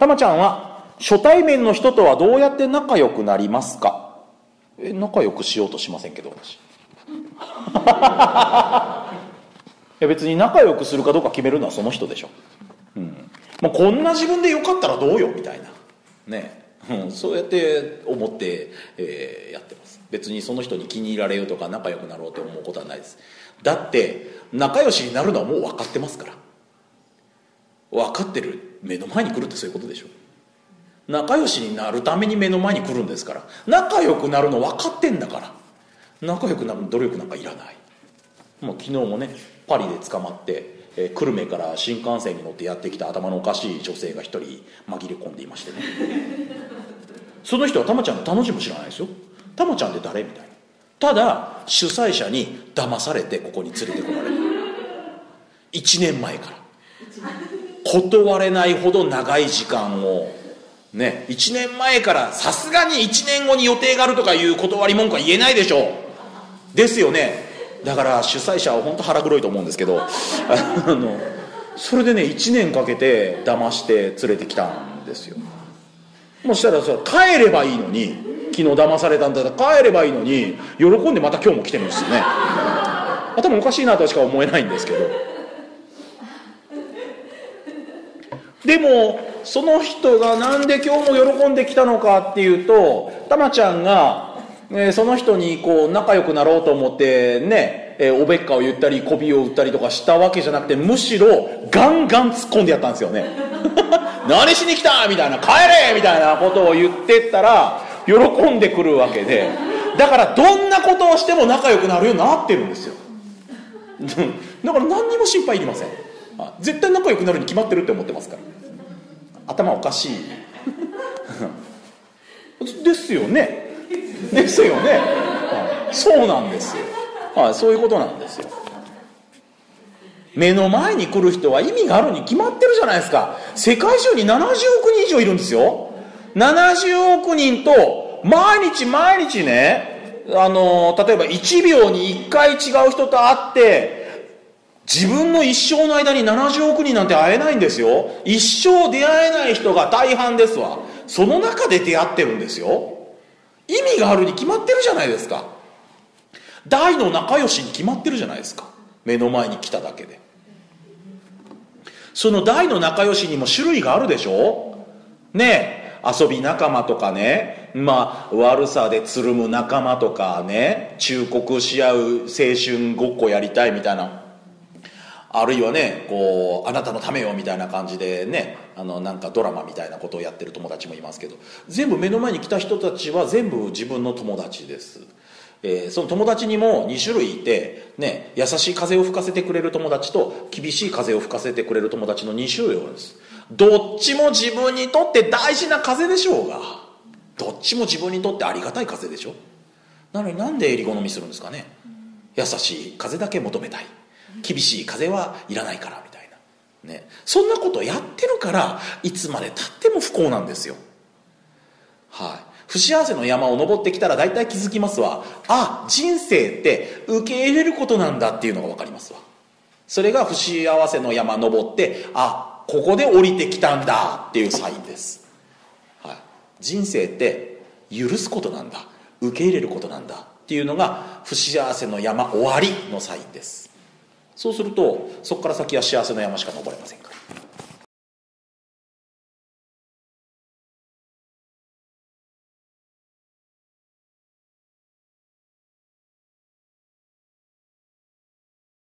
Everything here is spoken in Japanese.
たまちゃんは初対面の人とはどうやって仲良くなりますか？仲良くしようとしませんけど私いや別に仲良くするかどうか決めるのはその人でしょ、うん、もうこんな自分でよかったらどうよみたいなね、うん、そうやって思って、やってます。別にその人に気に入られようとか仲良くなろうと思うことはないです。だって仲良しになるのはもう分かってますから。分かってる。目の前に来るってそういうことでしょ。仲良しになるために目の前に来るんですから。仲良くなるの分かってんだから、仲良くなる努力なんかいらない。もう昨日もねパリで捕まって、久留米から新幹線に乗ってやってきた頭のおかしい女性が一人紛れ込んでいましてねその人はたまちゃんの楽しみも知らないですよ。たまちゃんって誰みたいな。ただ主催者に騙されてここに連れてこられる1年前から断れないほど長い時間をね、1年前から。さすがに1年後に予定があるとかいう断り文句は言えないでしょう。ですよね。だから主催者は本当腹黒いと思うんですけどそれでね1年かけて騙して連れてきたんですよ。もうしたらそれ帰ればいいのに、昨日騙されたんだったら帰ればいいのに、喜んでまた今日も来てるんですよね頭おかしいなとしか思えないんですけど。でもその人がなんで今日も喜んできたのかっていうと、たまちゃんが、その人にこう仲良くなろうと思ってね、おべっかを言ったりこびを打ったりとかしたわけじゃなくて、むしろガンガン突っ込んでやったんですよね何しに来たみたいな、帰れみたいなことを言ってったら喜んでくるわけで、だからどんなことをしても仲良くなるようになってるんですよだから何にも心配いりません。絶対仲良くなるに決まってるって思ってますから。頭おかしいですよね。ですよね、はい、そうなんですよ、はい、そういうことなんですよ。目の前に来る人は意味があるに決まってるじゃないですか。世界中に70億人以上いるんですよ。70億人と毎日毎日ね、例えば1秒に1回違う人と会って自分の一生の間に70億人なんて会えないんですよ。一生出会えない人が大半ですわ。その中で出会ってるんですよ。意味があるに決まってるじゃないですか。大の仲良しに決まってるじゃないですか。目の前に来ただけで。その大の仲良しにも種類があるでしょねえ、遊び仲間とかね、まあ悪さでつるむ仲間とかね、忠告し合う青春ごっこやりたいみたいな、あるいはね、こうあなたのためよみたいな感じでね、なんかドラマみたいなことをやってる友達もいますけど、全部目の前に来た人たちは全部自分の友達です、その友達にも2種類いて、ね、優しい風を吹かせてくれる友達と厳しい風を吹かせてくれる友達の2種類あるんです。どっちも自分にとって大事な風でしょうが、どっちも自分にとってありがたい風でしょ。なのになんで襟好みするんですかね。優しい風だけ求めたい、厳しい風はいらないからみたいな、ね、そんなことやってるからいつまでたっても不幸なんですよ、はい、不幸せの山を登ってきたら大体気づきますわ。あ、人生って受け入れることなんだっていうのが分かりますわ。それが不幸せの山登って、あ、ここで降りてきたんだっていうサインです、はい、人生って許すことなんだ、受け入れることなんだっていうのが不幸せの山終わりのサインです。そうするとそこから先は幸せの山しか登れませんから。